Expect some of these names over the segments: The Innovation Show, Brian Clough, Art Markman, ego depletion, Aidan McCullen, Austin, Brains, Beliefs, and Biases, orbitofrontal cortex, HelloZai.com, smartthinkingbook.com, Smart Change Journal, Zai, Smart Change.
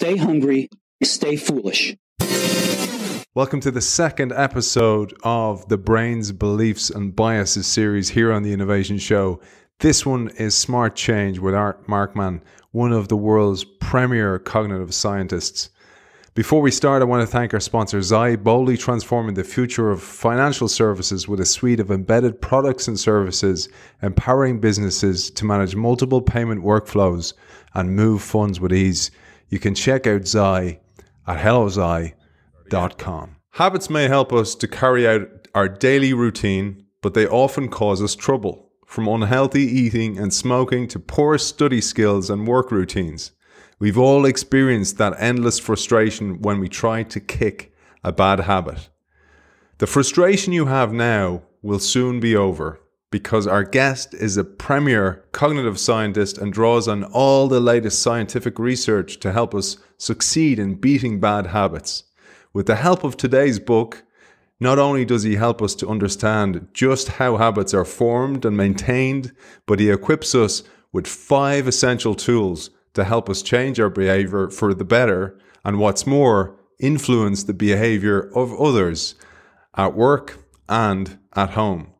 Stay hungry, stay foolish. Welcome to the second episode of the Brains, Beliefs, and Biases series here on The Innovation Show. This one is Smart Change with Art Markman, one of the world's premier cognitive scientists. Before we start, I want to thank our sponsor, Zai, boldly transforming the future of financial services with a suite of embedded products and services, empowering businesses to manage multiple payment workflows and move funds with ease. You can check out Zai at HelloZai.com. Habits may help us to carry out our daily routine, but they often cause us trouble, from unhealthy eating and smoking to poor study skills and work routines. We've all experienced that endless frustration when we try to kick a bad habit. The frustration you have now will soon be over because our guest is a premier cognitive scientist and draws on all the latest scientific research to help us succeed in beating bad habits. With the help of today's book, not only does he help us to understand just how habits are formed and maintained, but he equips us with 5 essential tools to help us change our behavior for the better, and what's more, influence the behavior of others at work and at home.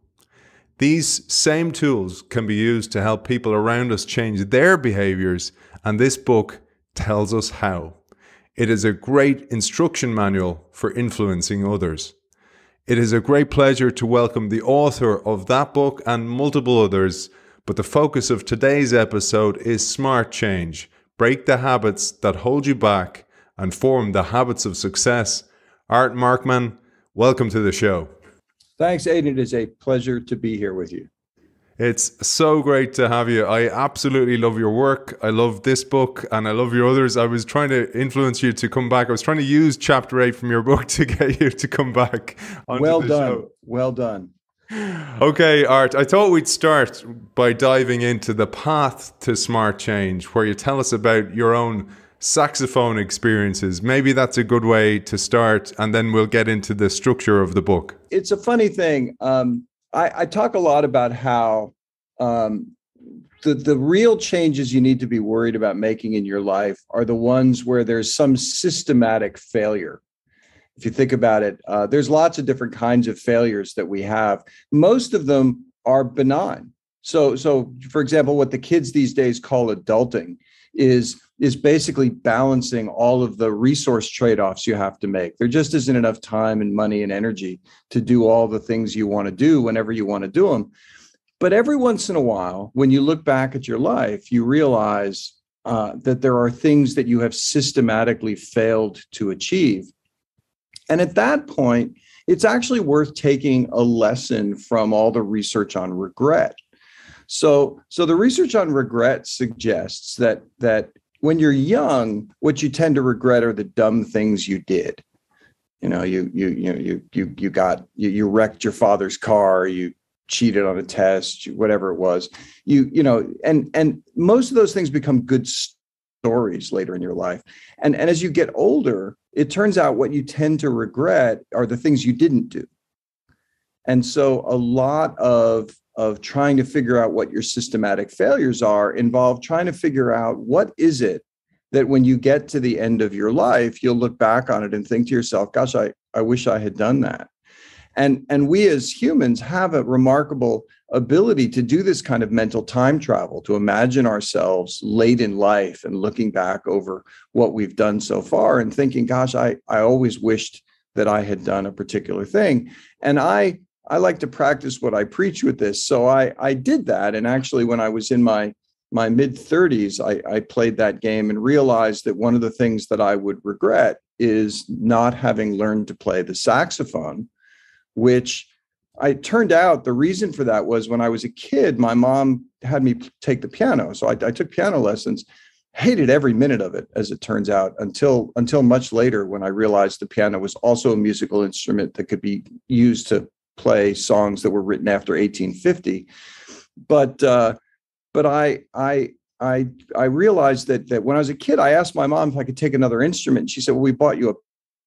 These same tools can be used to help people around us change their behaviors, and this book tells us how. It is a great instruction manual for influencing others. It is a great pleasure to welcome the author of that book and multiple others. But the focus of today's episode is Smart Change. Break the habits that hold you back and form the habits of success. Art Markman, welcome to the show. Thanks, Aidan. It is a pleasure to be here with you. It's so great to have you. I absolutely love your work. I love this book and I love your others. I was trying to influence you to come back. I was trying to use chapter 8 from your book to get you to come back. Well done. Well done. Okay, Art, I thought we'd start by diving into the path to Smart Change, where you tell us about your own saxophone experiences. Maybe that's a good way to start, and then we'll get into the structure of the book. It's a funny thing. I talk a lot about how the real changes you need to be worried about making in your life are the ones where there's some systematic failure. If you think about it, there's lots of different kinds of failures that we have. Most of them are benign. So for example, what the kids these days call adulting is basically balancing all of the resource trade-offs you have to make. There just isn't enough time and money and energy to do all the things you want to do whenever you want to do them. But every once in a while, when you look back at your life, you realize that there are things that you have systematically failed to achieve. And at that point, it's actually worth taking a lesson from all the research on regret. So the research on regret suggests that when you're young, what you tend to regret are the dumb things you did. You know, you wrecked your father's car, you cheated on a test, whatever it was. And most of those things become good stories later in your life. And as you get older, it turns out what you tend to regret are the things you didn't do. And so a lot of trying to figure out what your systematic failures are involve trying to figure out what is it that when you get to the end of your life, you'll look back on it and think to yourself, gosh, I wish I had done that. And we as humans have a remarkable ability to do this kind of mental time travel, to imagine ourselves late in life and looking back over what we've done so far and thinking, gosh, I always wished that I had done a particular thing. And I like to practice what I preach with this. So I did that. And actually, when I was in my mid-30s, I played that game and realized that one of the things that I would regret is not having learned to play the saxophone, which it turned out the reason for that was when I was a kid, my mom had me take the piano. So I took piano lessons, hated every minute of it, as it turns out, until much later when I realized the piano was also a musical instrument that could be used to play songs that were written after 1850. But I realized that when I was a kid, I asked my mom if I could take another instrument. She said, well, we bought you a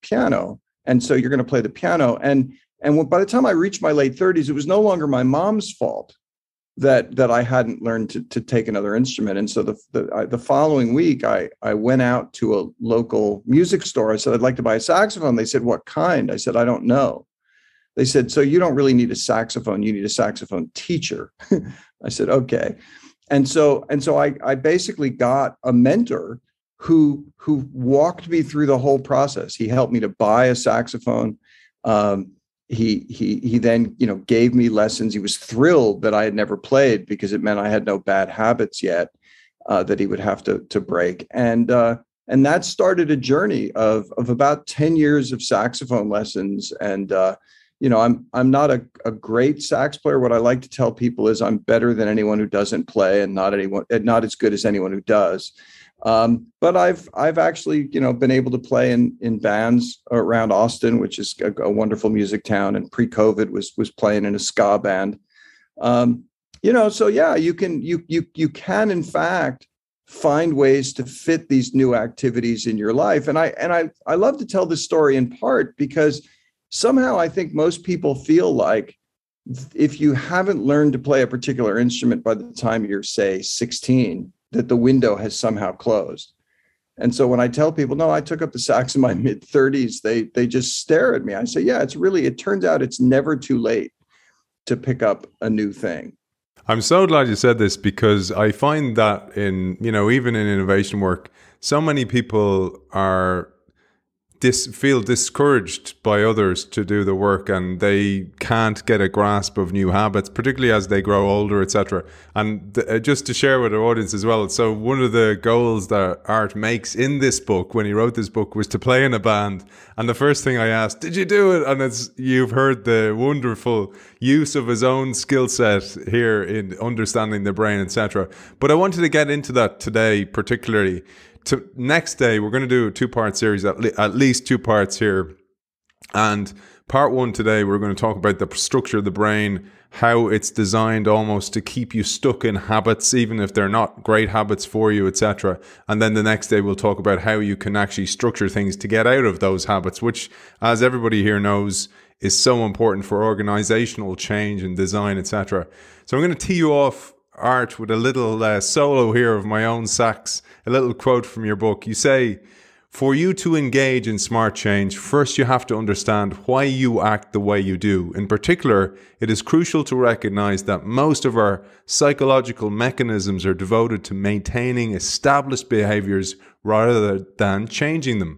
piano, and so you're going to play the piano. And by the time I reached my late 30s, it was no longer my mom's fault that I hadn't learned to take another instrument. And so the following week, I went out to a local music store. I said, I'd like to buy a saxophone. They said, what kind? I said, I don't know. They said, so you don't really need a saxophone. You need a saxophone teacher. I said, okay. And so I basically got a mentor who walked me through the whole process. He helped me to buy a saxophone. He then, gave me lessons. He was thrilled that I had never played because it meant I had no bad habits yet that he would have to break. And that started a journey of about 10 years of saxophone lessons. And, I'm not a great sax player. What I like to tell people is I'm better than anyone who doesn't play and not as good as anyone who does. But I've actually, been able to play in bands around Austin, which is a wonderful music town, and pre-COVID was playing in a ska band. So yeah, you can in fact find ways to fit these new activities in your life. And I love to tell this story in part because somehow I think most people feel like if you haven't learned to play a particular instrument by the time you're, say, 16, that the window has somehow closed. And so when I tell people, no, I took up the sax in my mid 30s, they just stare at me. I say, yeah, it turns out it's never too late to pick up a new thing. I'm so glad you said this because I find that in, even in innovation work, so many people feel discouraged by others to do the work, and they can't get a grasp of new habits, particularly as they grow older, etc. And just to share with our audience as well, so one of the goals that Art makes in this book, when he wrote this book, was to play in a band. And the first thing I asked, did you do it? And you've heard the wonderful use of his own skill set here in understanding the brain, etc. But I wanted to get into that today, particularly. Next day, we're going to do a two-part series, at least two parts here. And part one today, we're going to talk about the structure of the brain, how it's designed almost to keep you stuck in habits, even if they're not great habits for you, etc. And then the next day, we'll talk about how you can actually structure things to get out of those habits, which, as everybody here knows, is so important for organizational change and design, etc. So I'm going to tee you off, Art, with a little solo here of my own sax, a little quote from your book. You say, for you to engage in smart change, first you have to understand why you act the way you do. In particular, it is crucial to recognize that most of our psychological mechanisms are devoted to maintaining established behaviors rather than changing them.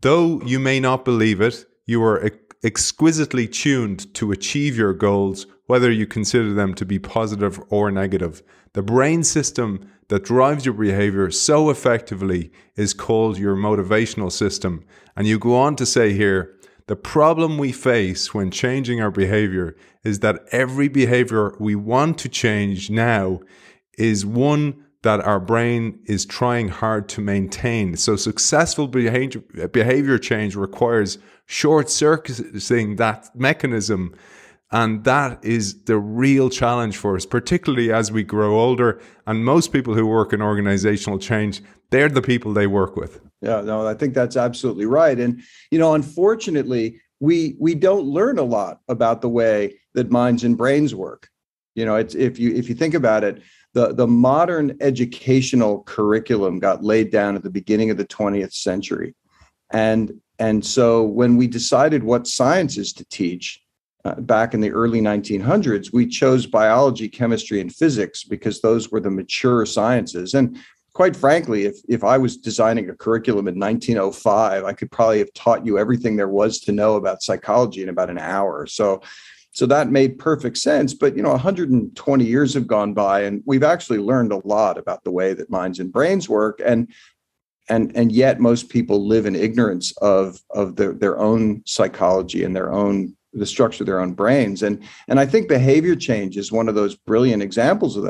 Though you may not believe it, you are exquisitely tuned to achieve your goals, whether you consider them to be positive or negative. The brain system that drives your behavior so effectively is called your motivational system. And you go on to say here, the problem we face when changing our behavior is that every behavior we want to change now is one that our brain is trying hard to maintain. So successful behavior change requires short-circuiting that mechanism. And that is the real challenge for us, particularly as we grow older. And most people who work in organizational change, they're the people they work with. Yeah, no, I think that's absolutely right. And, unfortunately, we don't learn a lot about the way that minds and brains work. It's, if you think about it, the modern educational curriculum got laid down at the beginning of the 20th century. And so when we decided what sciences to teach, back in the early 1900s, we chose biology, chemistry, and physics because those were the mature sciences. And quite frankly, if I was designing a curriculum in 1905, I could probably have taught you everything there was to know about psychology in about an hour. So that made perfect sense. But, 120 years have gone by, and we've actually learned a lot about the way that minds and brains work. And yet most people live in ignorance of their own psychology and the structure of their own brains. And I think behavior change is one of those brilliant examples of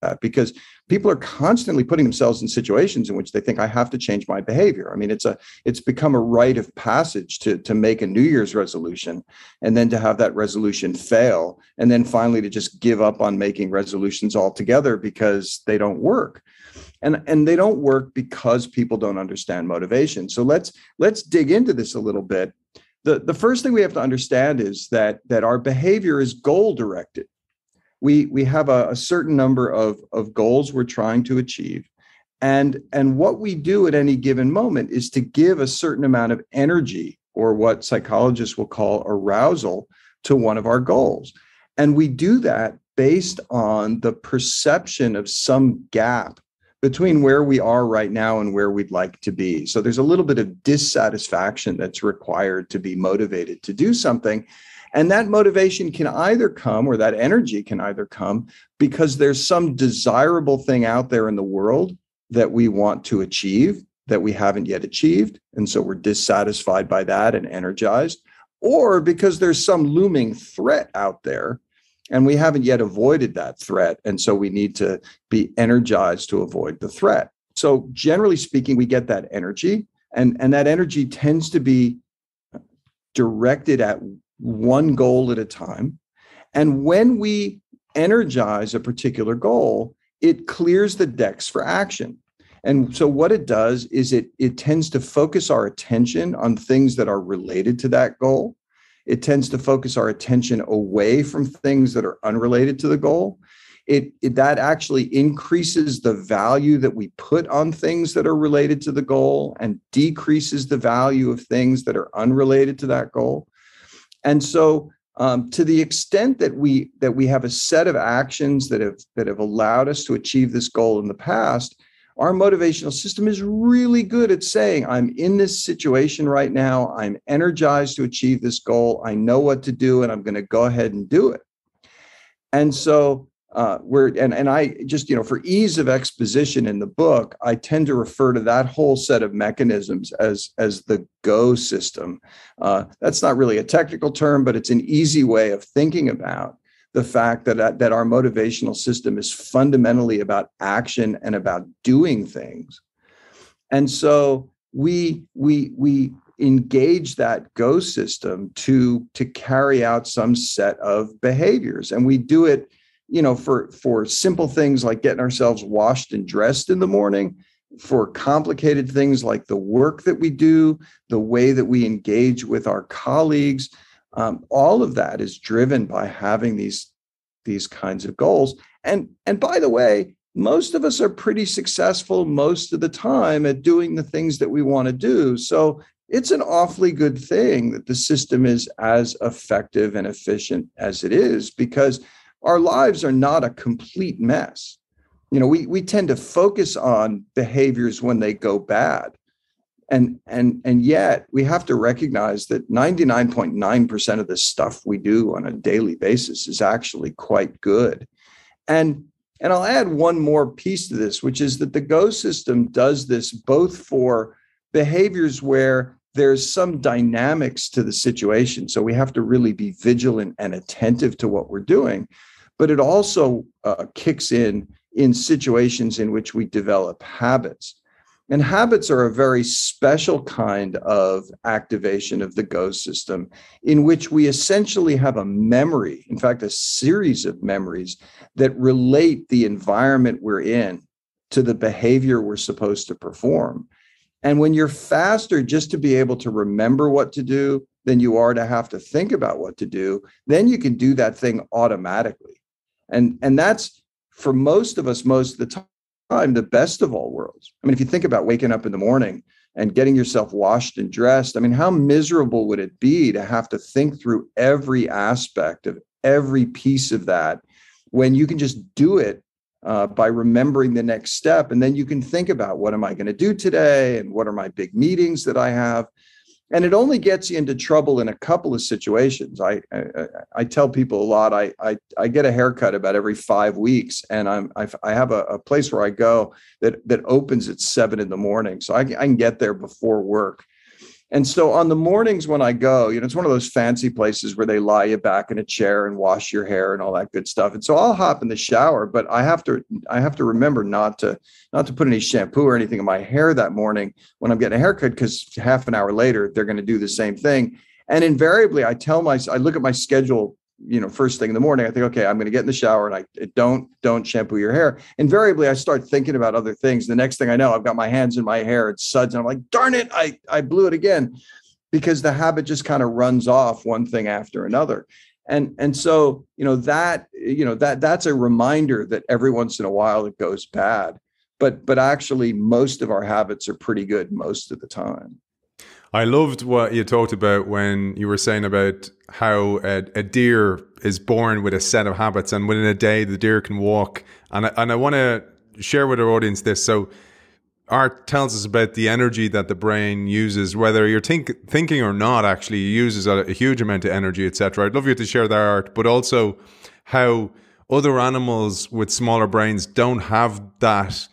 that, because people are constantly putting themselves in situations in which they think I have to change my behavior. I mean, it's become a rite of passage to make a New Year's resolution and then to have that resolution fail. And then finally to just give up on making resolutions altogether because they don't work. And they don't work because people don't understand motivation. So let's dig into this a little bit. The first thing we have to understand is that our behavior is goal directed. we have a certain number of goals we're trying to achieve. And what we do at any given moment is to give a certain amount of energy, or what psychologists will call arousal, to one of our goals. And we do that based on the perception of some gap between where we are right now and where we'd like to be. So there's a little bit of dissatisfaction that's required to be motivated to do something. And that motivation can either come, or that energy can either come, because there's some desirable thing out there in the world that we want to achieve that we haven't yet achieved. And so we're dissatisfied by that and energized, or because there's some looming threat out there and we haven't yet avoided that threat. And so we need to be energized to avoid the threat. So generally speaking, we get that energy, and that energy tends to be directed at one goal at a time. And when we energize a particular goal, it clears the decks for action. And so what it does is it tends to focus our attention on things that are related to that goal. It tends to focus our attention away from things that are unrelated to the goal. That actually increases the value that we put on things that are related to the goal and decreases the value of things that are unrelated to that goal. And so to the extent that we have a set of actions that have allowed us to achieve this goal in the past, our motivational system is really good at saying, I'm in this situation right now. I'm energized to achieve this goal. I know what to do, and I'm going to go ahead and do it. And so I just, for ease of exposition in the book, I tend to refer to that whole set of mechanisms as the GO system. That's not really a technical term, but it's an easy way of thinking about the fact that our motivational system is fundamentally about action and about doing things. And so we engage that GO system to carry out some set of behaviors. And we do it, for simple things like getting ourselves washed and dressed in the morning, for complicated things like the work that we do, the way that we engage with our colleagues. All of that is driven by having these kinds of goals. And by the way, most of us are pretty successful most of the time at doing the things that we want to do. So it's an awfully good thing that the system is as effective and efficient as it is, because our lives are not a complete mess. We tend to focus on behaviors when they go bad. And yet we have to recognize that 99.9% of the stuff we do on a daily basis is actually quite good. And I'll add one more piece to this, which is that the GO system does this both for behaviors where there's some dynamics to the situation. So we have to really be vigilant and attentive to what we're doing. But it also kicks in situations in which we develop habits. And habits are a very special kind of activation of the GO system, in which we essentially have a memory, in fact, a series of memories that relate the environment we're in to the behavior we're supposed to perform. And when you're faster just to be able to remember what to do than you are to have to think about what to do, then you can do that thing automatically. And that's, for most of us, most of the time, the best of all worlds. I mean, if you think about waking up in the morning and getting yourself washed and dressed, I mean, how miserable would it be to have to think through every aspect of every piece of that, when you can just do it by remembering the next step? And then you can think about, what am I going to do today? And what are my big meetings that I have? And it only gets you into trouble in a couple of situations. I tell people a lot, I get a haircut about every 5 weeks, and I have a place where I go that opens at 7 a.m. So I can get there before work. And so on the mornings when I go, it's one of those fancy places where they lie you back in a chair and wash your hair and all that good stuff. And so I'll hop in the shower, but I have to remember not to put any shampoo or anything in my hair that morning when I'm getting a haircut, because half an hour later, they're going to do the same thing. And invariably, I look at my schedule, first thing in the morning, I think, okay, I'm going to get in the shower, and I don't shampoo your hair. Invariably, I start thinking about other things. The next thing I know, I've got my hands in my hair, it suds, and I'm like, darn it, I blew it again, because the habit just kind of runs off one thing after another. And so, that's a reminder that every once in a while it goes bad. But actually, most of our habits are pretty good most of the time. I loved what you talked about when you were saying about how a deer is born with a set of habits, and within a day, the deer can walk. And I want to share with our audience this. So Art tells us about the energy that the brain uses, whether you're thinking or not, actually uses a huge amount of energy, etc. I'd love you to share that, Art, but also how other animals with smaller brains don't have that.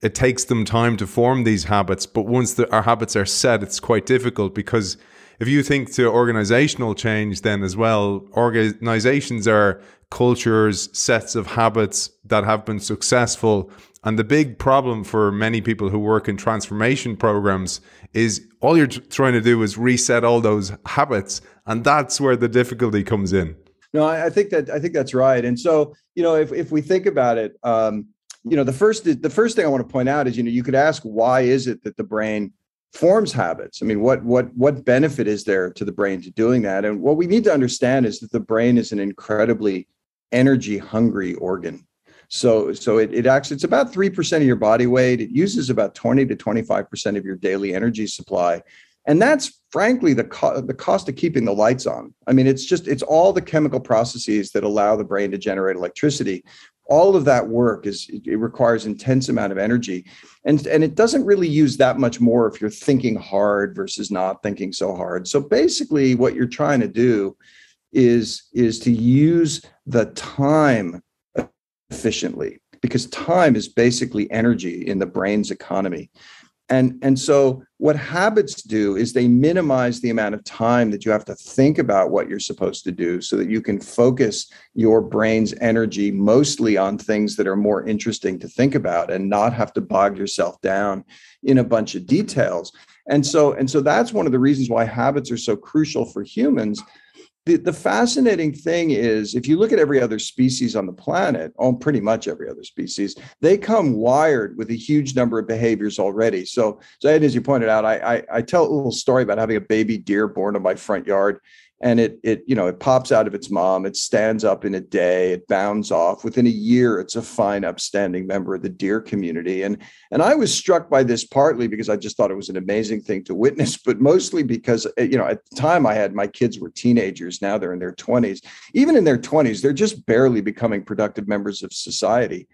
It takes them time to form these habits, but once our habits are set, it's quite difficult, because if you think to organizational change then as well, organizations are cultures, sets of habits that have been successful. And the big problem for many people who work in transformation programs is all you're trying to do is reset all those habits. And that's where the difficulty comes in. No, I think that's right. And so, if we think about it, the first thing I want to point out is, you could ask, why is it that the brain forms habits? I mean, what benefit is there to the brain to doing that? And what we need to understand is that the brain is an incredibly energy hungry organ. So it actually, it's about 3% of your body weight. It uses about 20 to 25% of your daily energy supply. And that's frankly the cost of keeping the lights on. I mean, it's all the chemical processes that allow the brain to generate electricity. All of that work it requires intense amount of energy, and it doesn't really use that much more if you're thinking hard versus not thinking so hard. So basically, what you're trying to do is to use the time efficiently, because time is basically energy in the brain's economy. And so what habits do is they minimize the amount of time that you have to think about what you're supposed to do, so that you can focus your brain's energy mostly on things that are more interesting to think about and not have to bog yourself down in a bunch of details. And so that's one of the reasons why habits are so crucial for humans. The fascinating thing is, if you look at every other species on the planet, pretty much every other species, they come wired with a huge number of behaviors already. So as you pointed out, I tell a little story about having a baby deer born in my front yard, and it pops out of its mom, it stands up in a day, it bounds off. Within a year, it's a fine, upstanding member of the deer community. And I was struck by this partly because I just thought it was an amazing thing to witness, but mostly because, at the time my kids were teenagers. Now they're in their 20s. Even in their 20s, they're just barely becoming productive members of society.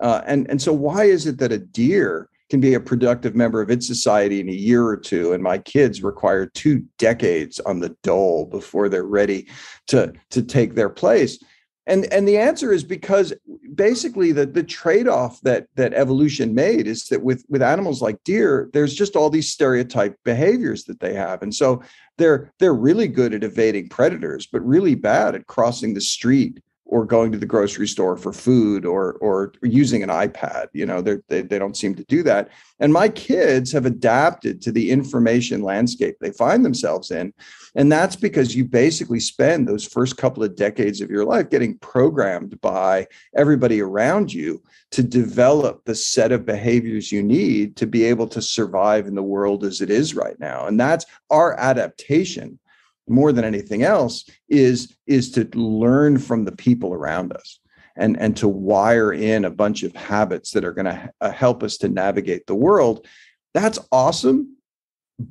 And so why is it that a deer can be a productive member of its society in a year or two, and my kids require 2 decades on the dole before they're ready to take their place? And the answer is because basically the trade-off that evolution made is that with animals like deer, there's just all these stereotyped behaviors that they have. And so they're really good at evading predators, but really bad at crossing the street or going to the grocery store for food, or using an iPad. They don't seem to do that. And my kids have adapted to the information landscape they find themselves in. And that's because you basically spend those first couple of decades of your life getting programmed by everybody around you to develop the set of behaviors you need to be able to survive in the world as it is right now. And that's our adaptation, more than anything else, is to learn from the people around us and to wire in a bunch of habits that are going to help us to navigate the world. That's awesome,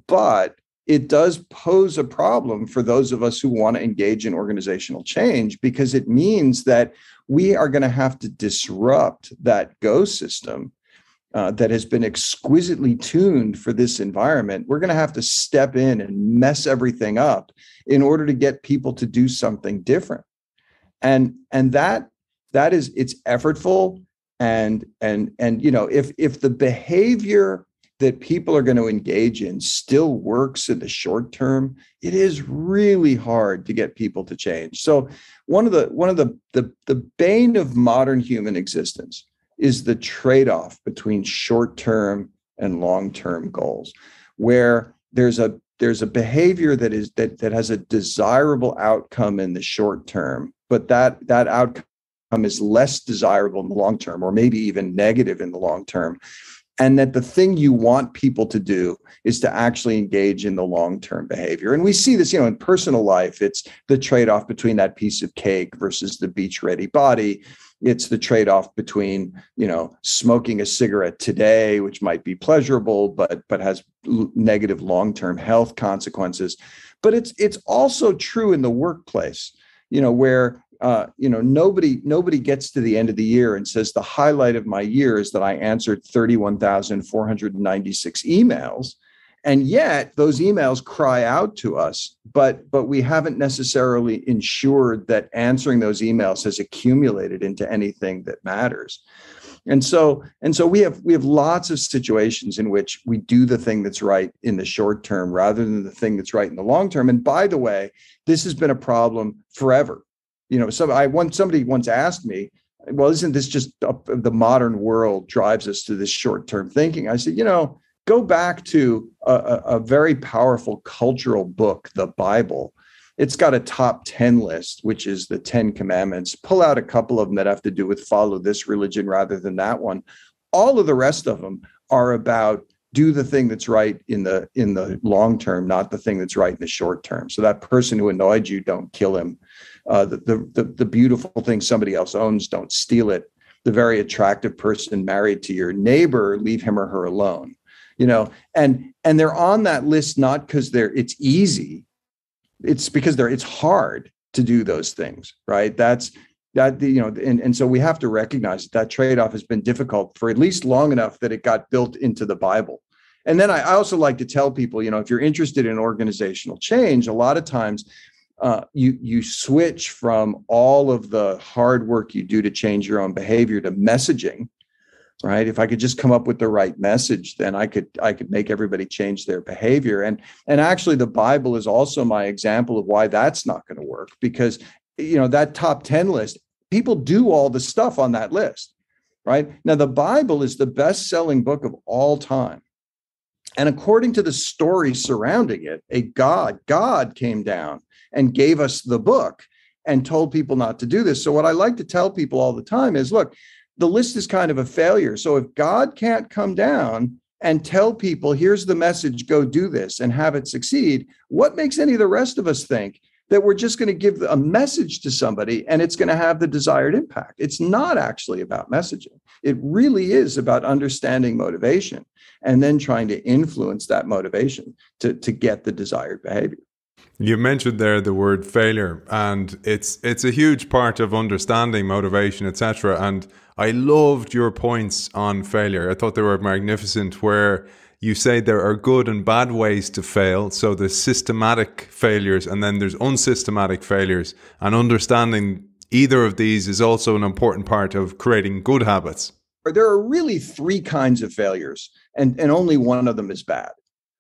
but it does pose a problem for those of us who want to engage in organizational change, because it means that we are going to have to disrupt that go system that has been exquisitely tuned for this environment. We're going to have to step in and mess everything up in order to get people to do something different. And that is, it's effortful. And if the behavior that people are going to engage in still works in the short term, it is really hard to get people to change. So one of the bane of modern human existence is the trade-off between short-term and long-term goals, where there's a behavior that has a desirable outcome in the short term, but that outcome is less desirable in the long term, or maybe even negative in the long term. and that the thing you want people to do is to actually engage in the long-term behavior. And we see this, in personal life. It's the trade-off between that piece of cake versus the beach-ready body. It's the trade-off between, smoking a cigarette today, which might be pleasurable, but has negative long-term health consequences. But it's also true in the workplace, where nobody gets to the end of the year and says, the highlight of my year is that I answered 31,496 emails. And yet those emails cry out to us, but we haven't necessarily ensured that answering those emails has accumulated into anything that matters. And so we have lots of situations in which we do the thing that's right in the short term rather than the thing that's right in the long term. And by the way, this has been a problem forever. Somebody once asked me, well, isn't this just the modern world drives us to this short-term thinking? I said, go back to a very powerful cultural book, the Bible. It's got a top 10 list, which is the 10 commandments. Pull out a couple of them that have to do with follow this religion rather than that one. All of the rest of them are about do the thing that's right in the long term, not the thing that's right in the short term. So that person who annoyed you, don't kill him. The beautiful thing somebody else owns, don't steal it. The very attractive person married to your neighbor, leave him or her alone. And they're on that list not because it's easy, it's because it's hard to do those things, right? So we have to recognize that trade-off has been difficult for at least long enough that it got built into the Bible. And then I also like to tell people, if you're interested in organizational change, a lot of times you switch from all of the hard work you do to change your own behavior to messaging, right? If I could just come up with the right message, then I could make everybody change their behavior. And actually, the Bible is also my example of why that's not going to work, because that top 10 list, people do all the stuff on that list, right? Now, the Bible is the best-selling book of all time. And according to the story surrounding it, God came down and gave us the book and told people not to do this. So what I like to tell people all the time is, look, the list is kind of a failure. So if God can't come down and tell people, here's the message, go do this and have it succeed, what makes any of the rest of us think that we're just going to give a message to somebody and it's going to have the desired impact? It's not actually about messaging. It really is about understanding motivation and then trying to influence that motivation to get the desired behavior. You mentioned there the word failure, and it's a huge part of understanding motivation, etc. And I loved your points on failure. I thought they were magnificent, where you say there are good and bad ways to fail. So there's systematic failures and then there's unsystematic failures. And understanding either of these is also an important part of creating good habits. There are really three kinds of failures, and only one of them is bad.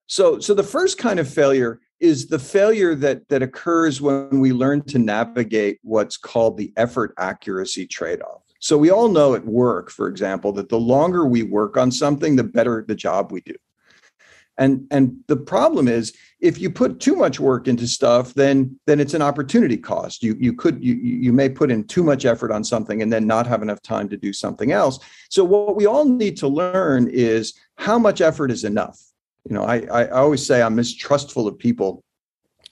So the first kind of failure is the failure that occurs when we learn to navigate what's called the effort accuracy trade-off. So we all know at work, for example, that the longer we work on something, the better the job we do. And the problem is, if you put too much work into stuff, then it's an opportunity cost. You may put in too much effort on something and then not have enough time to do something else. So what we all need to learn is how much effort is enough. I always say I'm mistrustful of people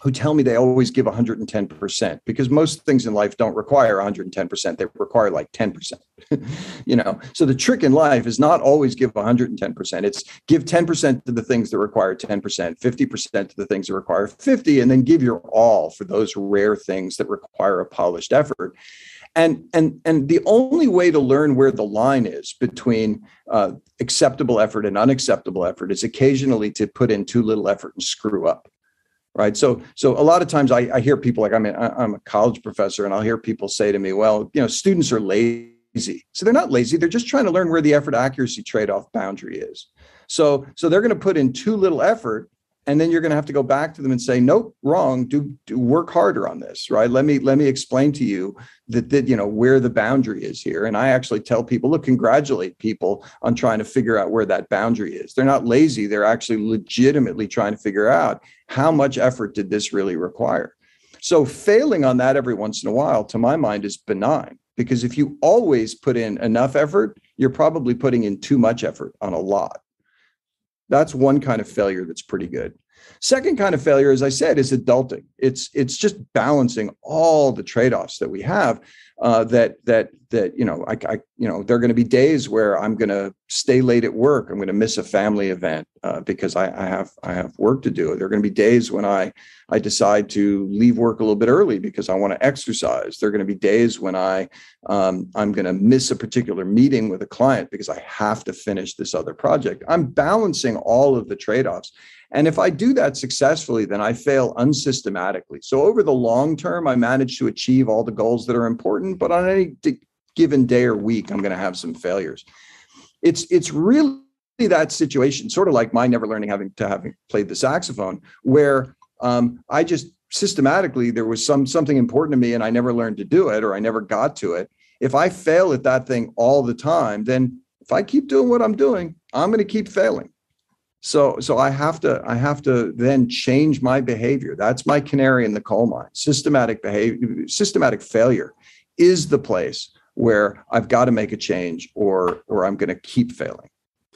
who tell me they always give 110%, because most things in life don't require 110%. They require like 10%, So the trick in life is not always give 110%. It's give 10% to the things that require 10%, 50% to the things that require 50%, and then give your all for those rare things that require a polished effort. And the only way to learn where the line is between acceptable effort and unacceptable effort is occasionally to put in too little effort and screw up. Right. So a lot of times I hear people, like, I'm a college professor, and I'll hear people say to me, well, students are lazy. So they're not lazy. They're just trying to learn where the effort accuracy trade-off boundary is. So they're going to put in too little effort, and then you're going to have to go back to them and say, nope, wrong. Do work harder on this. Right. Let me explain to you that where the boundary is here. And I actually tell people, look, congratulate people on trying to figure out where that boundary is. They're not lazy. They're actually legitimately trying to figure out how much effort did this really require. So failing on that every once in a while, to my mind, is benign. Because if you always put in enough effort, you're probably putting in too much effort on a lot. That's one kind of failure that's pretty good. Second kind of failure, as I said, is adulting. It's just balancing all the trade-offs that we have. There are going to be days where I'm going to stay late at work. I'm going to miss a family event because I have work to do. There are going to be days when I decide to leave work a little bit early because I want to exercise. There are going to be days when I'm going to miss a particular meeting with a client because I have to finish this other project. I'm balancing all of the trade-offs. And if I do that successfully, then I fail unsystematically. So over the long term, I manage to achieve all the goals that are important, but on any given day or week, I'm going to have some failures. It's really that situation, sort of like my never learning having played the saxophone, where I just systematically, there was something important to me and I never learned to do it, or I never got to it. If I fail at that thing all the time, then if I keep doing what I'm doing, I'm going to keep failing. So I have to then change my behavior. That's my canary in the coal mine. Systematic failure is the place where I've got to make a change or I'm going to keep failing.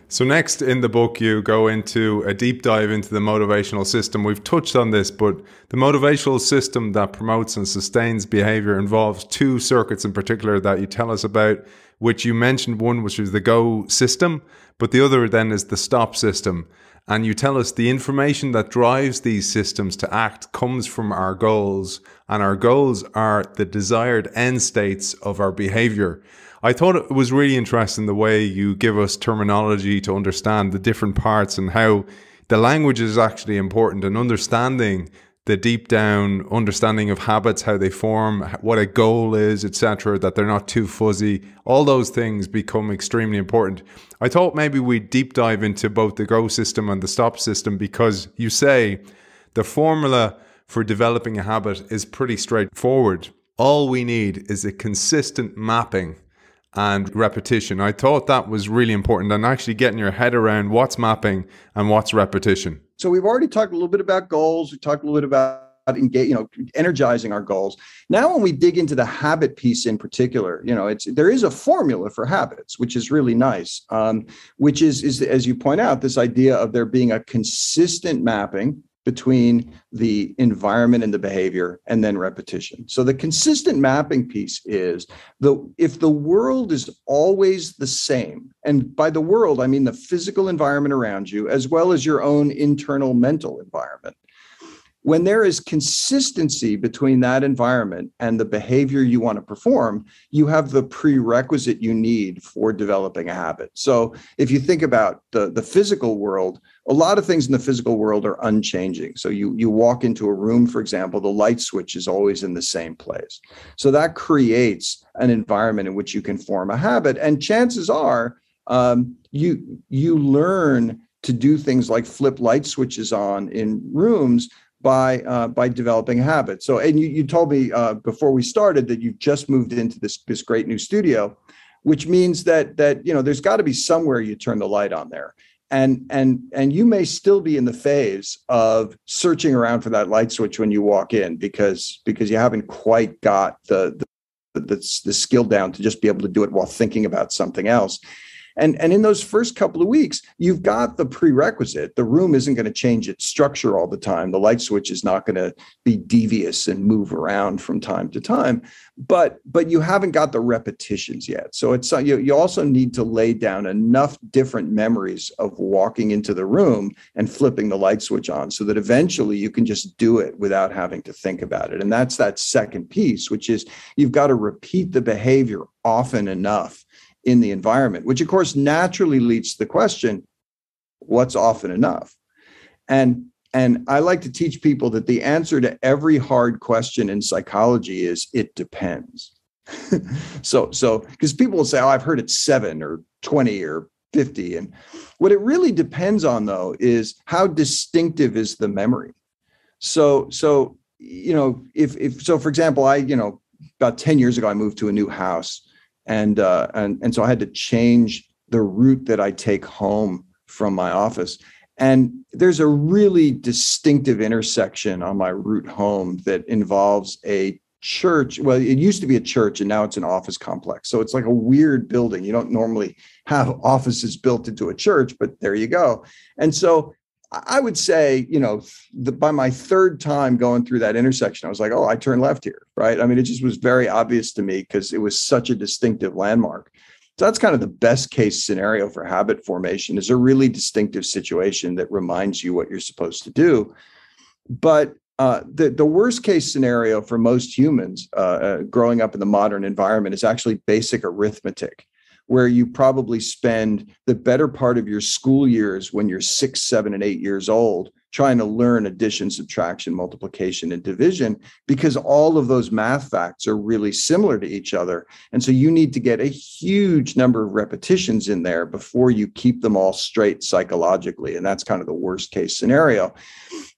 So next in the book, you go into a deep dive into the motivational system. We've touched on this, but the motivational system that promotes and sustains behavior involves two circuits in particular that you tell us about, which you mentioned one, which is the go system, but the other then is the stop system. And you tell us the information that drives these systems to act comes from our goals, and our goals are the desired end states of our behavior. I thought it was really interesting the way you give us terminology to understand the different parts and how the language is actually important, and understanding the deep down understanding of habits, how they form, what a goal is, etc., that they're not too fuzzy. All those things become extremely important. I thought maybe we'd deep dive into both the go system and the stop system, because you say the formula for developing a habit is pretty straightforward. All we need is a consistent mapping and repetition. I thought that was really important, and actually getting your head around what's mapping and what's repetition. So we've already talked a little bit about goals. We talked a little bit about energizing our goals. Now, when we dig into the habit piece in particular, there is a formula for habits, which is really nice. Which is as you point out, this idea of there being a consistent mapping between the environment and the behavior, and then repetition. So the consistent mapping piece is if the world is always the same, and by the world, I mean the physical environment around you, as well as your own internal mental environment. When there is consistency between that environment and the behavior you want to perform, you have the prerequisite you need for developing a habit. So if you think about the physical world, a lot of things in the physical world are unchanging. So you walk into a room, for example, the light switch is always in the same place. So that creates an environment in which you can form a habit. And chances are you learn to do things like flip light switches on in rooms by developing habits. So, and you told me before we started that you've just moved into this great new studio, which means that there's got to be somewhere you turn the light on there. And you may still be in the phase of searching around for that light switch when you walk in, because you haven't quite got the skill down to just be able to do it while thinking about something else. And in those first couple of weeks, you've got the prerequisite. The room isn't going to change its structure all the time. The light switch is not going to be devious and move around from time to time. But you haven't got the repetitions yet. So you also need to lay down enough different memories of walking into the room and flipping the light switch on so that eventually you can just do it without having to think about it. And that's that second piece, which is you've got to repeat the behavior often enough in the environment, which of course naturally leads to the question, what's often enough? And I like to teach people that the answer to every hard question in psychology is it depends. So because people will say, oh, I've heard it 7 or 20 or 50. And what it really depends on, though, is how distinctive is the memory. So for example, I about 10 years ago, I moved to a new house. And so I had to change the route that I take home from my office. And there's a really distinctive intersection on my route home that involves a church. Well, it used to be a church and now it's an office complex. So it's like a weird building. You don't normally have offices built into a church, but there you go. And so I would say, you know, by my third time going through that intersection, I was like, oh, I turn left here, right? I mean, it just was very obvious to me because it was such a distinctive landmark. So that's kind of the best case scenario for habit formation, is a really distinctive situation that reminds you what you're supposed to do. But the worst case scenario for most humans growing up in the modern environment is actually basic arithmetic, where you probably spend the better part of your school years when you're 6, 7, and 8 years old trying to learn addition, subtraction, multiplication, and division, because all of those math facts are really similar to each other. And so you need to get a huge number of repetitions in there before you keep them all straight psychologically. And that's kind of the worst case scenario.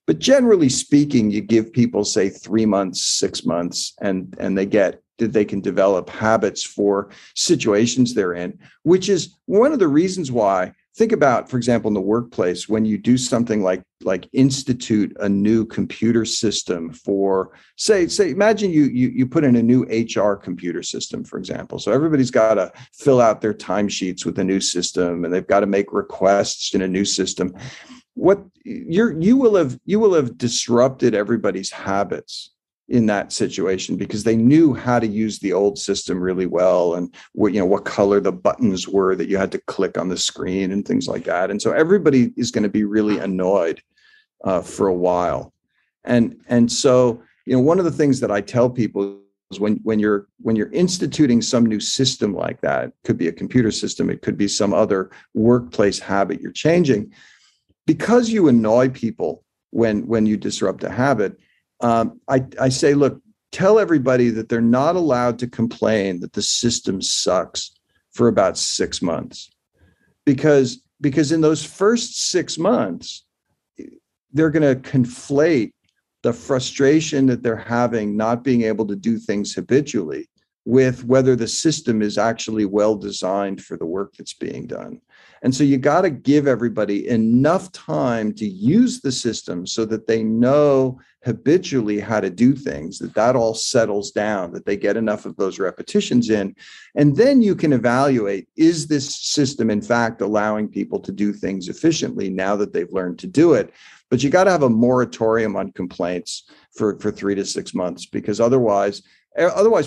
But generally speaking, you give people, say, 3 months, 6 months, and they get that they can develop habits for situations they're in, which is one of the reasons why. Think about, for example, in the workplace, when you do something like institute a new computer system for, say, imagine you put in a new HR computer system, for example. So everybody's got to fill out their timesheets with a new system, and they've got to make requests in a new system. What you will have disrupted everybody's habits in that situation, because they knew how to use the old system really well, and what color the buttons were that you had to click on the screen and things like that. And so everybody is going to be really annoyed for a while. And so, one of the things that I tell people is when you're instituting some new system like that, it could be a computer system, it could be some other workplace habit you're changing, because you annoy people when you disrupt a habit. I say, look, tell everybody that they're not allowed to complain that the system sucks for about 6 months, because in those first 6 months, they're going to conflate the frustration that they're having not being able to do things habitually with whether the system is actually well designed for the work that's being done. And so you got to give everybody enough time to use the system so that they know habitually how to do things, that all settles down, that they get enough of those repetitions in. And then you can evaluate, is this system, in fact, allowing people to do things efficiently now that they've learned to do it? But you got to have a moratorium on complaints for 3 to 6 months, because otherwise,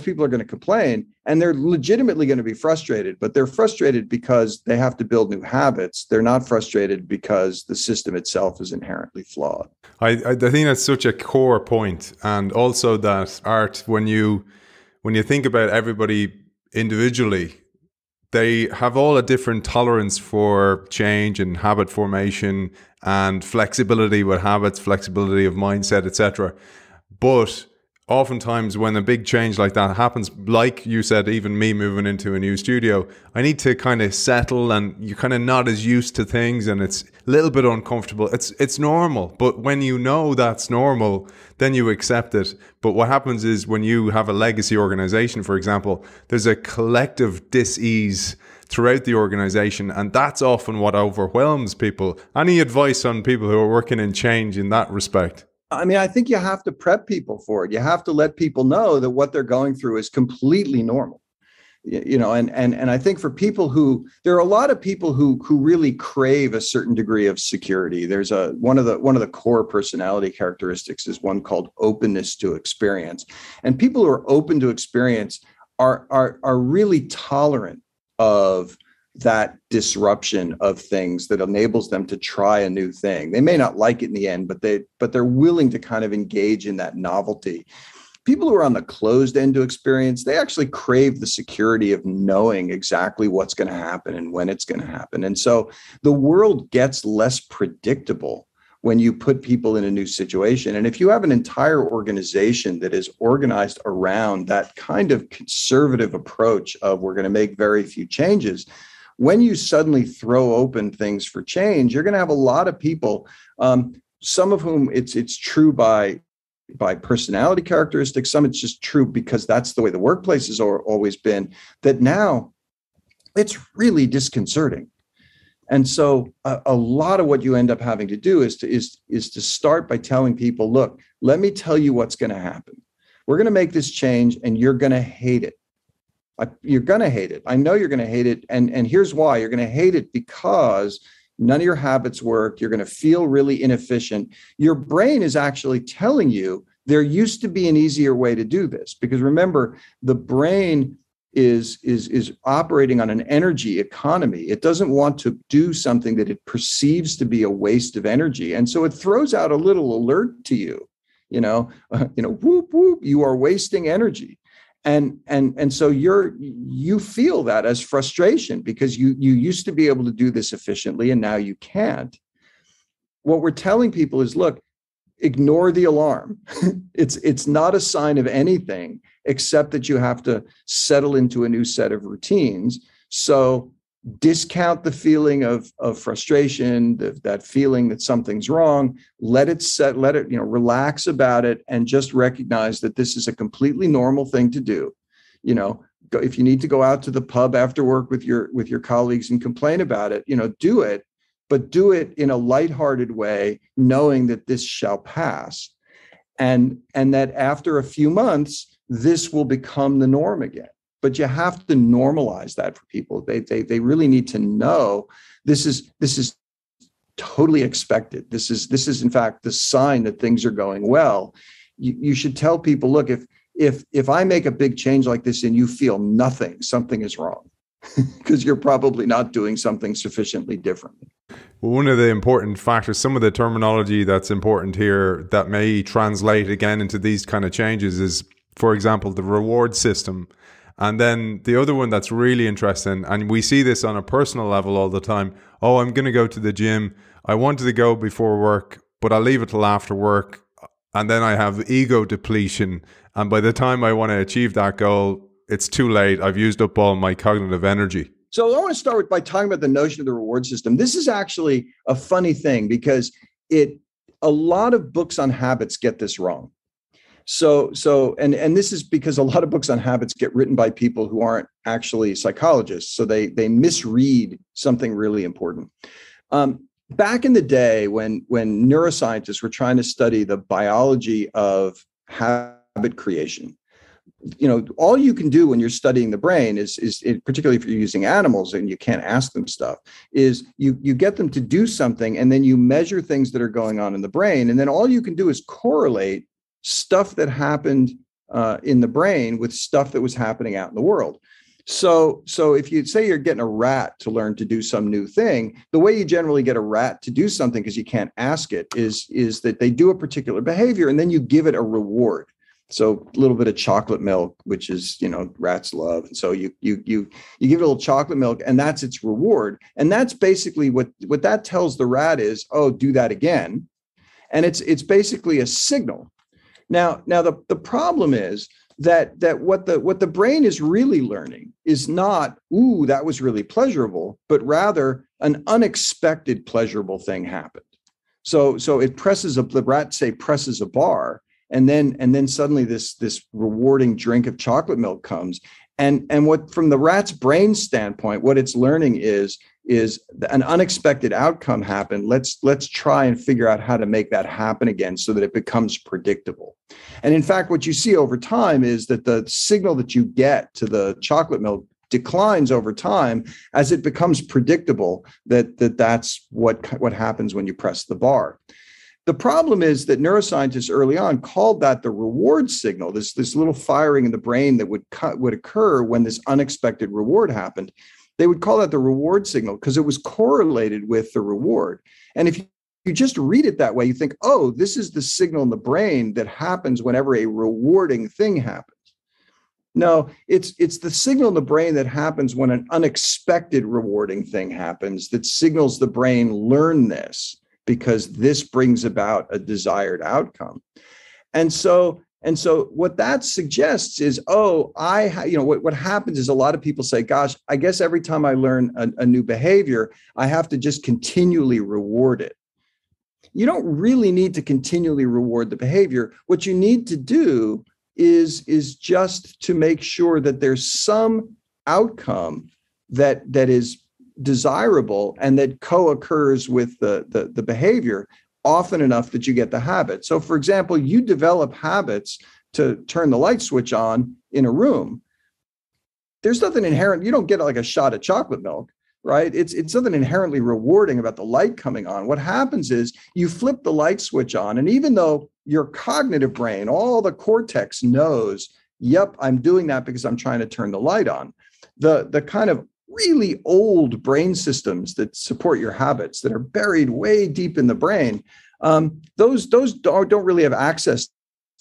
people are going to complain, and they're legitimately going to be frustrated, but they're frustrated because they have to build new habits. They're not frustrated because the system itself is inherently flawed. I think that's such a core point. And also that, Art, when you think about everybody individually, they have all a different tolerance for change and habit formation and flexibility with habits, flexibility of mindset, etc. But oftentimes when a big change like that happens, like you said, even me moving into a new studio, I need to kind of settle, and you're kind of not as used to things, and it's a little bit uncomfortable. It's normal, but when you know that's normal, then you accept it. But what happens is when you have a legacy organization, for example, there's a collective dis-ease throughout the organization, and that's often what overwhelms people. Any advice on people who are working in change in that respect? I mean, I think you have to prep people for it. You have to let people know that what they're going through is completely normal. And I think for people who, there are a lot of people who really crave a certain degree of security. There's one of the core personality characteristics is one called openness to experience. And people who are open to experience are really tolerant of that disruption of things that enables them to try a new thing. They may not like it in the end, but they're willing to kind of engage in that novelty. People who are on the closed end to experience, they actually crave the security of knowing exactly what's going to happen and when it's going to happen. And so the world gets less predictable when you put people in a new situation. And if you have an entire organization that is organized around that kind of conservative approach of we're going to make very few changes, when you suddenly throw open things for change, you're going to have a lot of people, some of whom it's true by personality characteristics, some it's just true because that's the way the workplace has always been, that now it's really disconcerting. And so a lot of what you end up having to do is to start by telling people, look, let me tell you what's going to happen. we're going to make this change and you're going to hate it. You're going to hate it. I know you're going to hate it. And here's why. You're going to hate it because none of your habits work. You're going to feel really inefficient. Your brain is actually telling you there used to be an easier way to do this. Because remember, the brain is operating on an energy economy. It doesn't want to do something that it perceives to be a waste of energy. And so it throws out a little alert to you, whoop, whoop, you are wasting energy. And so you feel that as frustration because you used to be able to do this efficiently and now you can't. What we're telling people is, look, ignore the alarm. It's not a sign of anything except that you have to settle into a new set of routines. So discount the feeling of frustration, that feeling that something's wrong. Relax about it and just recognize that this is a completely normal thing to do. If you need to go out to the pub after work with your colleagues and complain about it, do it, but do it in a lighthearted way, knowing that this shall pass. And that after a few months, this will become the norm again. But you have to normalize that for people. They really need to know this is totally expected. This is in fact the sign that things are going well. You should tell people, look, if I make a big change like this and you feel nothing, something is wrong, because you're probably not doing something sufficiently differently. Well, one of the important factors, some of the terminology that's important here that may translate again into these kind of changes is, for example, the reward system. And then the other one that's really interesting, and we see this on a personal level all the time, oh, I'm going to go to the gym. I wanted to go before work, but I'll leave it till after work. And then I have ego depletion. And by the time I want to achieve that goal, it's too late. I've used up all my cognitive energy. So I want to start by talking about the notion of the reward system. This is actually a funny thing because a lot of books on habits get this wrong. So this is because a lot of books on habits get written by people who aren't actually psychologists. So they misread something really important. Back in the day when neuroscientists were trying to study the biology of habit creation, all you can do when you're studying the brain is particularly if you're using animals and you can't ask them stuff, is you get them to do something and then you measure things that are going on in the brain. And then all you can do is correlate stuff that happened in the brain with stuff that was happening out in the world. So if you say you're getting a rat to learn to do some new thing, the way you generally get a rat to do something, because you can't ask it, is that they do a particular behavior and then you give it a reward. So a little bit of chocolate milk, which is, rats love. And so you give it a little chocolate milk and that's its reward. And that's basically what that tells the rat is, oh, do that again. And it's basically a signal. Now the problem is that what the brain is really learning is not, ooh, that was really pleasurable, but rather an unexpected pleasurable thing happened. So it presses a bar, and then suddenly this rewarding drink of chocolate milk comes. And what, from the rat's brain standpoint, what it's learning is an unexpected outcome happened. Let's try and figure out how to make that happen again so that it becomes predictable. And in fact, what you see over time is that the signal that you get to the chocolate milk declines over time as it becomes predictable that's what happens when you press the bar. The problem is that neuroscientists early on called that the reward signal, this little firing in the brain that would occur when this unexpected reward happened. They would call that the reward signal because it was correlated with the reward. And if you just read it that way, you think, oh, this is the signal in the brain that happens whenever a rewarding thing happens. No, it's the signal in the brain that happens when an unexpected rewarding thing happens that signals the brain, learn this, because this brings about a desired outcome. And so what that suggests is, what happens is a lot of people say, gosh, I guess every time I learn a new behavior, I have to just continually reward it. You don't really need to continually reward the behavior. What you need to do is just to make sure that there's some outcome that is desirable and that co-occurs with the behavior often enough that you get the habit. So for example, you develop habits to turn the light switch on in a room, there's nothing inherent. You don't get like a shot of chocolate milk, right? It's nothing inherently rewarding about the light coming on. What happens is you flip the light switch on, and even though your cognitive brain, all the cortex knows, yep, I'm doing that because I'm trying to turn the light on, the kind of really old brain systems that support your habits that are buried way deep in the brain, those don't really have access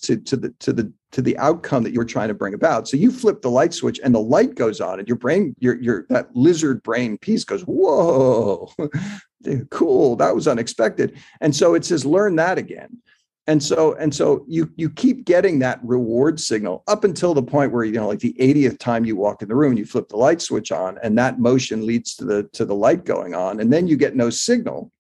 to the outcome that you're trying to bring about. So you flip the light switch and the light goes on, and your brain, your that lizard brain piece goes, whoa, dude, cool, that was unexpected. And so it says, learn that again. And so you keep getting that reward signal up until the point where, you know, like the 80th time you walk in the room, you flip the light switch on, and that motion leads to the light going on, and then you get no signal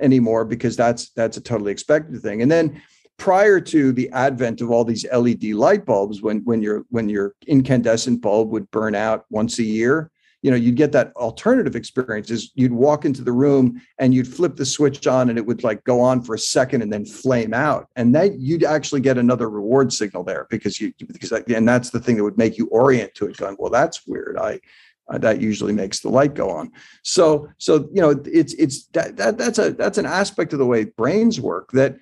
anymore because that's a totally expected thing. And then prior to the advent of all these LED light bulbs, when your incandescent bulb would burn out once a year, you know, you'd get that alternative experience is you'd walk into the room and you'd flip the switch on and it would like go on for a second and then flame out. And then you'd actually get another reward signal there because that's the thing that would make you orient to it, going, well, that's weird. That usually makes the light go on. So, you know, that's an aspect of the way brains work that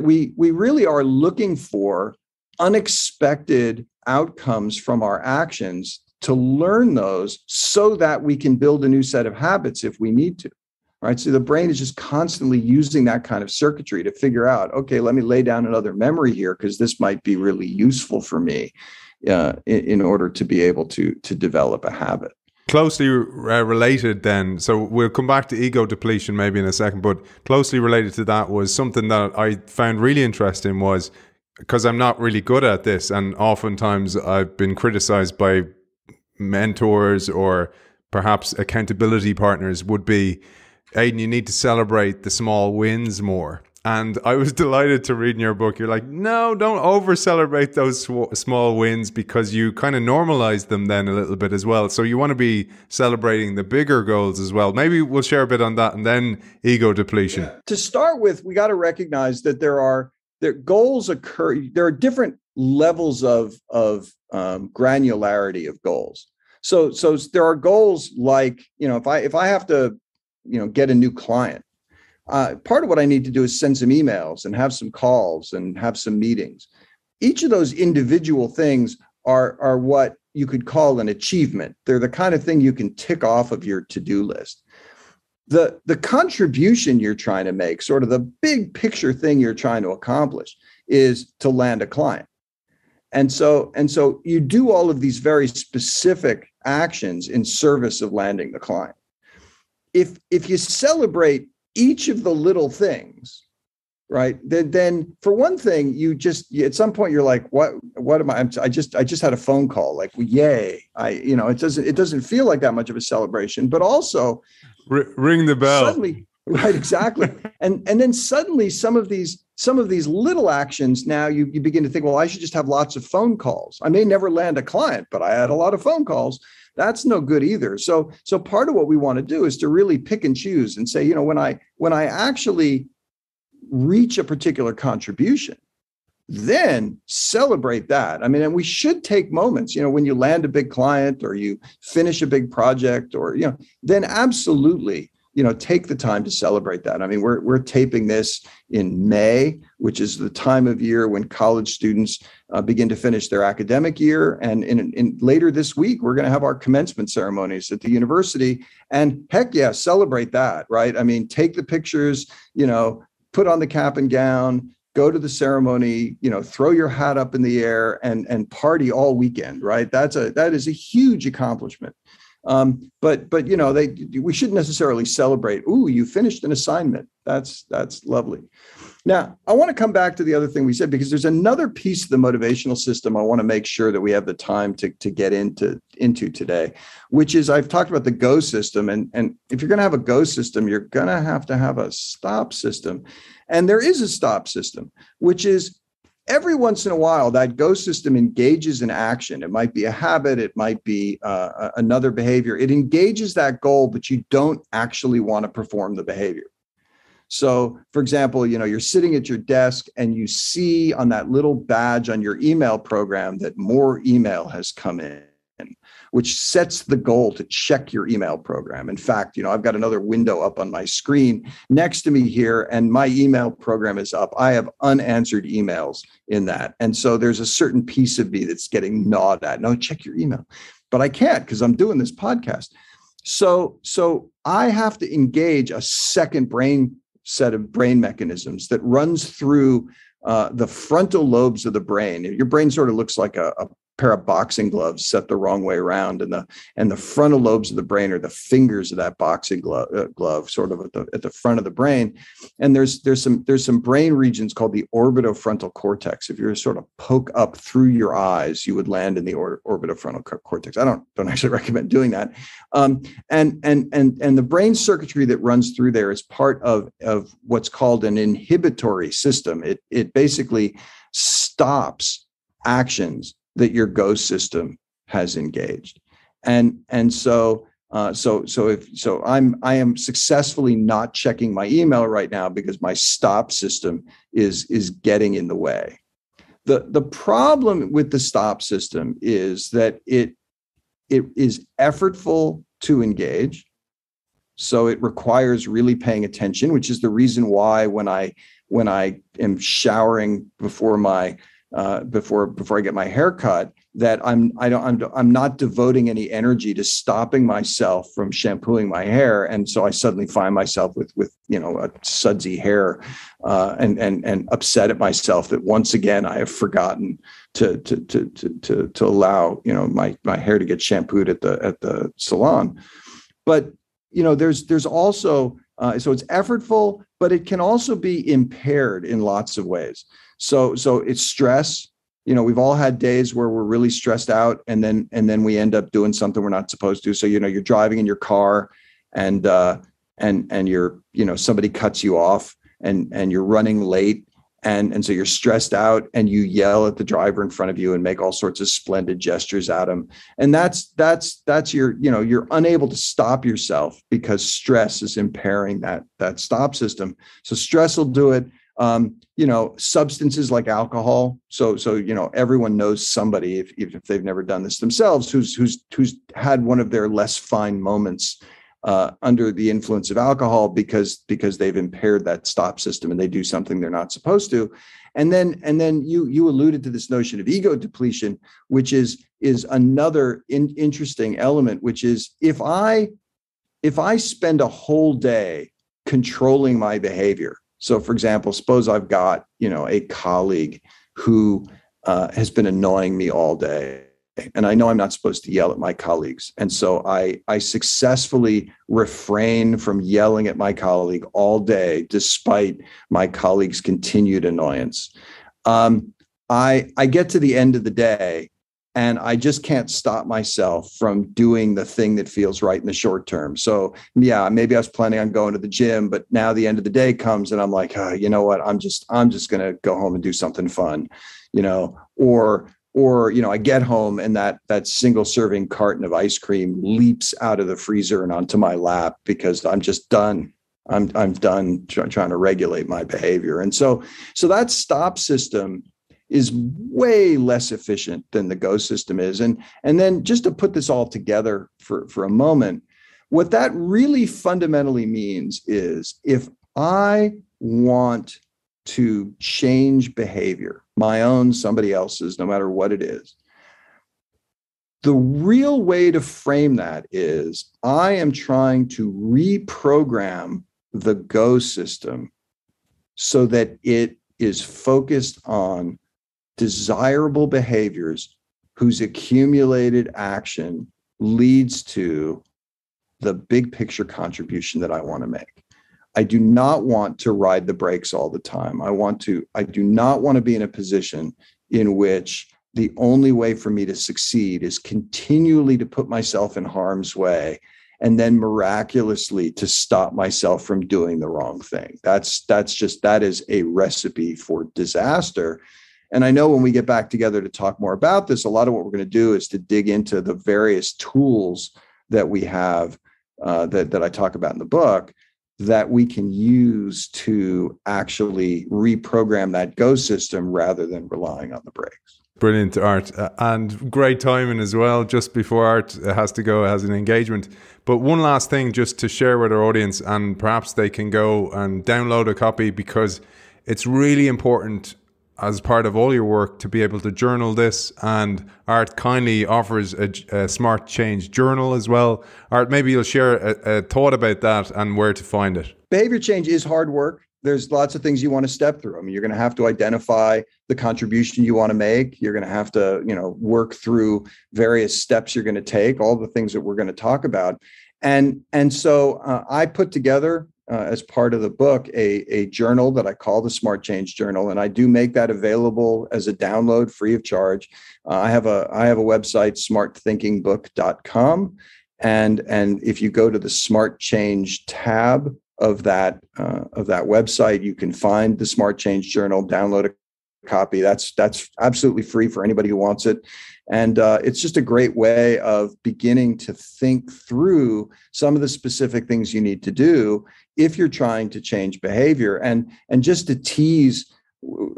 we really are looking for unexpected outcomes from our actions to learn those so that we can build a new set of habits if we need to, right? So the brain is just constantly using that kind of circuitry to figure out, okay, let me lay down another memory here because this might be really useful for me in order to be able to develop a habit. Closely related then, so we'll come back to ego depletion maybe in a second, but closely related to that was something that I found really interesting was, because I'm not really good at this, and oftentimes I've been criticized by mentors or perhaps accountability partners, would be, Aidan, you need to celebrate the small wins more. And I was delighted to read in your book, you're like, no, don't over celebrate those small wins, because you kind of normalize them then a little bit as well. So you want to be celebrating the bigger goals as well. Maybe we'll share a bit on that and then ego depletion. Yeah. To start with, we got to recognize that there are different levels of granularity of goals. So there are goals like, you know, if I have to, you know, get a new client, part of what I need to do is send some emails and have some calls and have some meetings. Each of those individual things are what you could call an achievement. They're the kind of thing you can tick off of your to-do list. The contribution you're trying to make, sort of the big picture thing you're trying to accomplish, is to land a client. And so you do all of these very specific actions in service of landing the client. If you celebrate each of the little things, right, then for one thing, you just, at some point you're like, what am I just had a phone call, like, well, yay. It doesn't feel like that much of a celebration, but also ring the bell suddenly, right? Exactly. and then suddenly some of these little actions, now you begin to think, well, I should just have lots of phone calls. I may never land a client, but I had a lot of phone calls. That's no good either. So part of what we want to do is to really pick and choose and say, you know, when I actually reach a particular contribution, then celebrate that. I mean, and we should take moments, you know, when you land a big client or you finish a big project, or, you know, then absolutely, you know, take the time to celebrate that. I mean, we're taping this in May, which is the time of year when college students begin to finish their academic year. And in later this week, we're going to have our commencement ceremonies at the university. And heck yeah, celebrate that, right? I mean, take the pictures, you know, put on the cap and gown, go to the ceremony, you know, throw your hat up in the air and party all weekend, right? That is a huge accomplishment. But you know, we shouldn't necessarily celebrate, ooh, you finished an assignment. That's lovely. Now, I want to come back to the other thing we said, because there's another piece of the motivational system I want to make sure that we have the time to get into today, which is, I've talked about the go system. And if you're going to have a go system, you're going to have a stop system. And there is a stop system, which is, every once in a while, that go system engages in action. It might be a habit. It might be another behavior. It engages that goal, but you don't actually want to perform the behavior. So for example, you know, you're sitting at your desk and you see on that little badge on your email program that more email has come in, which sets the goal to check your email program. In fact, you know, I've got another window up on my screen next to me here, and my email program is up. I have unanswered emails in that. And so there's a certain piece of me that's getting gnawed at. No, check your email. But I can't because I'm doing this podcast. So I have to engage a second set of brain mechanisms that runs through the frontal lobes of the brain. Your brain sort of looks like a pair of boxing gloves set the wrong way around, and the frontal lobes of the brain are the fingers of that boxing glove sort of at the front of the brain. And there's some brain regions called the orbitofrontal cortex. If you were to sort of poke up through your eyes, you would land in the orbitofrontal cortex. I don't actually recommend doing that. And the brain circuitry that runs through there is part of what's called an inhibitory system. It basically stops actions that your go system has engaged, and so I am successfully not checking my email right now because my stop system is getting in the way. The problem with the stop system is that it is effortful to engage, so it requires really paying attention, which is the reason why when I am showering before I get my hair cut, that I'm not devoting any energy to stopping myself from shampooing my hair, and so I suddenly find myself with you know, a sudsy hair, and upset at myself that once again I have forgotten to allow, you know, my hair to get shampooed at the salon. But you know, there's also so it's effortful, but it can also be impaired in lots of ways. So it's stress. You know, we've all had days where we're really stressed out, and then we end up doing something we're not supposed to. So, you know, you're driving in your car and you're, you know, somebody cuts you off and you're running late. And so you're stressed out and you yell at the driver in front of you and make all sorts of splendid gestures at him. And that's your, you know, you're unable to stop yourself because stress is impairing that stop system. So stress will do it. You know, substances like alcohol. So you know, everyone knows somebody, if they've never done this themselves, who's had one of their less fine moments under the influence of alcohol because they've impaired that stop system and they do something they're not supposed to. And then you alluded to this notion of ego depletion, which is another interesting element, which is if I spend a whole day controlling my behavior. So, for example, suppose I've got, you know, a colleague who has been annoying me all day, and I know I'm not supposed to yell at my colleagues. And so I successfully refrain from yelling at my colleague all day, despite my colleague's continued annoyance. I get to the end of the day, and I just can't stop myself from doing the thing that feels right in the short term. So yeah, maybe I was planning on going to the gym, but now the end of the day comes and I'm like, oh, you know what? I'm just going to go home and do something fun, you know, or, you know, I get home and that single serving carton of ice cream leaps out of the freezer and onto my lap because I'm just done. I'm done trying to regulate my behavior. And so that stop system is way less efficient than the go system is. And then just to put this all together for a moment, what that really fundamentally means is if I want to change behavior, my own, somebody else's, no matter what it is, the real way to frame that is I am trying to reprogram the go system so that it is focused on desirable behaviors whose accumulated action leads to the big picture contribution that I want to make. I do not want to ride the brakes all the time. I do not want to be in a position in which the only way for me to succeed is continually to put myself in harm's way and then miraculously to stop myself from doing the wrong thing. That is a recipe for disaster. And I know when we get back together to talk more about this, a lot of what we're going to do is to dig into the various tools that we have that I talk about in the book that we can use to actually reprogram that go system rather than relying on the brakes. Brilliant, Art. And great timing as well, just before Art has to go, has an engagement. But one last thing just to share with our audience, and perhaps they can go and download a copy, because it's really important as part of all your work to be able to journal this. And Art kindly offers a Smart Change Journal as well. Art, maybe you'll share a thought about that and where to find it. Behavior change is hard work. There's lots of things you want to step through. I mean, you're going to have to identify the contribution you want to make. You're going to have to, you know, work through various steps you're going to take, all the things that we're going to talk about. And so I put together, as part of the book, a journal that I call the Smart Change Journal. And I do make that available as a download free of charge. I have a website, smartthinkingbook.com. And if you go to the Smart Change tab of that website, you can find the Smart Change Journal, download a copy. That's absolutely free for anybody who wants it. And it's just a great way of beginning to think through some of the specific things you need to do if you're trying to change behavior. And just to tease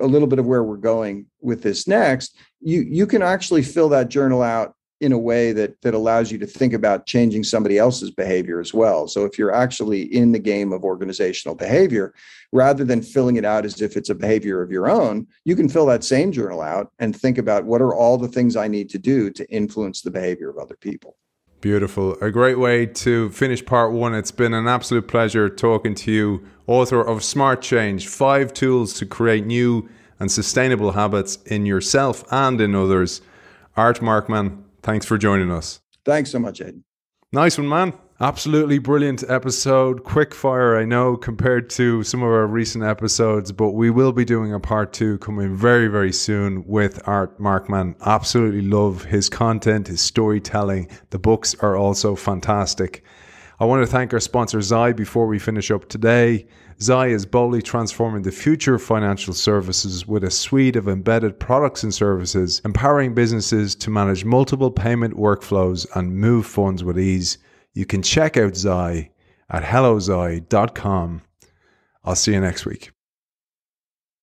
a little bit of where we're going with this next, you can actually fill that journal out in a way that allows you to think about changing somebody else's behavior as well. So if you're actually in the game of organizational behavior, rather than filling it out as if it's a behavior of your own, you can fill that same journal out and think about, what are all the things I need to do to influence the behavior of other people? Beautiful. A great way to finish part one. It's been an absolute pleasure talking to you, author of Smart Change, 5 tools to create new and sustainable habits in yourself and in others. Art Markman, thanks for joining us. Thanks so much, Aidan. Nice one, man. Absolutely brilliant episode. Quick fire, I know, compared to some of our recent episodes, but we will be doing a part two coming very, very soon with Art Markman. Absolutely love his content, his storytelling. The books are also fantastic. I want to thank our sponsor, Zai, before we finish up today. Zai is boldly transforming the future of financial services with a suite of embedded products and services, empowering businesses to manage multiple payment workflows and move funds with ease. You can check out Zai at HelloZai.com. I'll see you next week.